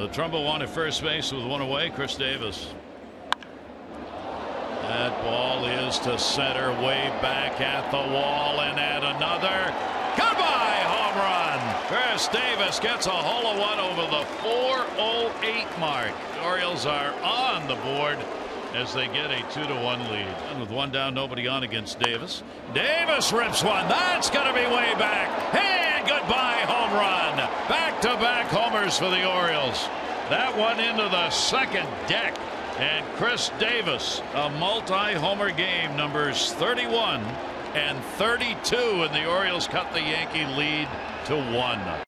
The Trumbull on at first base with one away. Chris Davis. That ball is to center, way back at the wall, and at another goodbye home run. Chris Davis gets a hole one over the 408 mark. The Orioles are on the board as they get a 2-1 lead. And with one down, nobody on against Davis. Davis rips one. That's going to be way back. And goodbye home run. Back-to-back homers for the Orioles. That one into the second deck. And Chris Davis, a multi-homer game, numbers 31 and 32. And the Orioles cut the Yankee lead to 1.